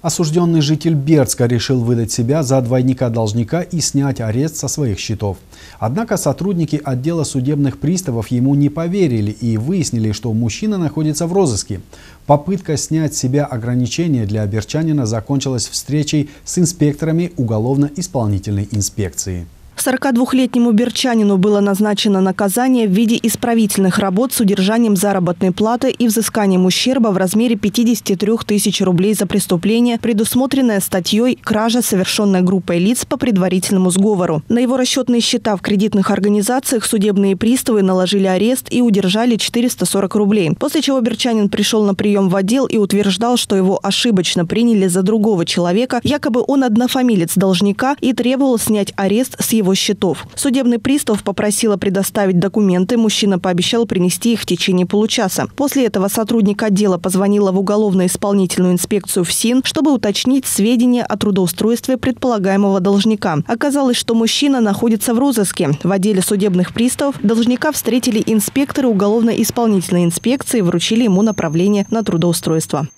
Осужденный житель Бердска решил выдать себя за двойника-должника и снять арест со своих счетов. Однако сотрудники отдела судебных приставов ему не поверили и выяснили, что мужчина находится в розыске. Попытка снять с себя ограничения для бердчанина закончилась встречей с инспекторами уголовно-исполнительной инспекции. 42-летнему бердчанину было назначено наказание в виде исправительных работ с удержанием заработной платы и взысканием ущерба в размере 53 тысяч рублей за преступление, предусмотренное статьей «Кража, совершенная группой лиц по предварительному сговору». На его расчетные счета в кредитных организациях судебные приставы наложили арест и удержали 440 рублей. После чего бердчанин пришел на прием в отдел и утверждал, что его ошибочно приняли за другого человека, якобы он однофамилец должника, и требовал снять арест с его счетов. Судебный пристав попросила предоставить документы, мужчина пообещал принести их в течение получаса. После этого сотрудник отдела позвонила в уголовно-исполнительную инспекцию ФСИН, чтобы уточнить сведения о трудоустройстве предполагаемого должника. Оказалось, что мужчина находится в розыске. В отделе судебных приставов должника встретили инспекторы уголовно-исполнительной инспекции и вручили ему направление на трудоустройство.